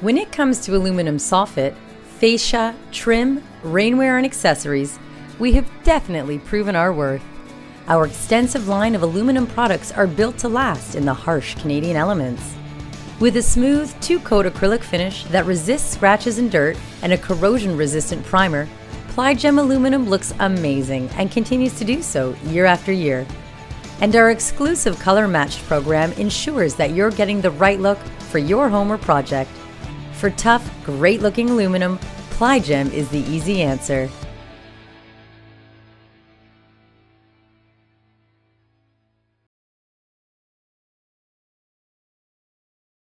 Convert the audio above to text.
When it comes to aluminum soffit, fascia, trim, rainwear, and accessories, we have definitely proven our worth. Our extensive line of aluminum products are built to last in the harsh Canadian elements. With a smooth two-coat acrylic finish that resists scratches and dirt and a corrosion-resistant primer, Plygem aluminum looks amazing and continues to do so year after year. And our exclusive color-matched program ensures that you're getting the right look for your home or project. For tough, great-looking aluminum, Plygem is the easy answer.